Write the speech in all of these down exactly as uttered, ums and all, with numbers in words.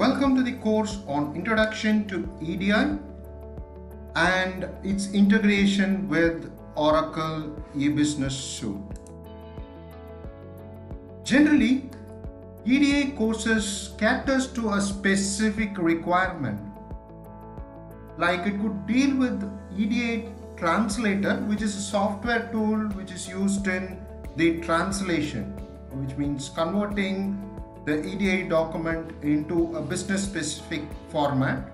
Welcome to the course on Introduction to E D I and its integration with Oracle eBusiness Suite. Generally, E D I courses caters to a specific requirement. Like it could deal with E D I translator, which is a software tool which is used in the translation, which means converting the E D I document into a business specific format,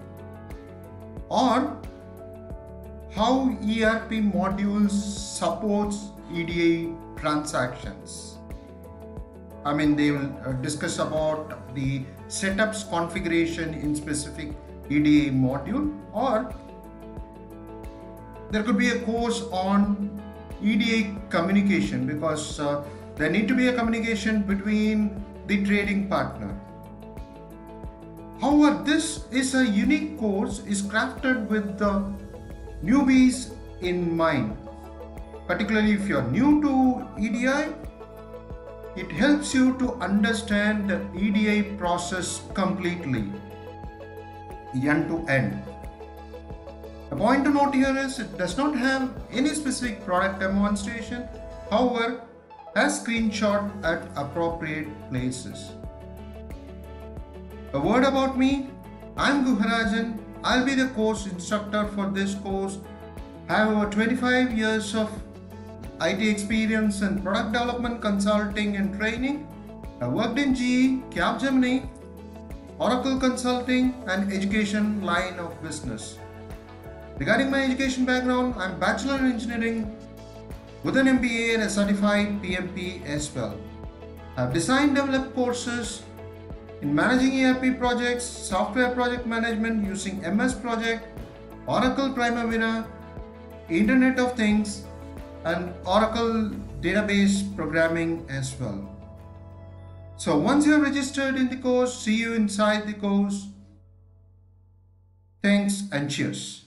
or how E R P modules supports E D I transactions. I mean, they will discuss about the setups configuration in specific E D I module, or there could be a course on E D I communication, because uh, there need to be a communication between the trading partner. However, this is a unique course is crafted with the newbies in mind. Particularly if you are new to E D I, it helps you to understand the E D I process completely, end to end. The point to note here is it does not have any specific product demonstration, however, has screenshot at appropriate places. A word about me, I'm Guharajan. I'll be the course instructor for this course. I have over twenty-five years of I T experience in product development, consulting and training. I worked in G E, Capgemini, Oracle Consulting and Education line of business. Regarding my education background, I am Bachelor in Engineering with an M B A and a certified P M P as well. I have designed and developed courses in managing E R P projects, software project management using M S Project, Oracle Primavera, Internet of Things and Oracle Database Programming as well. So once you are registered in the course, see you inside the course. Thanks and cheers.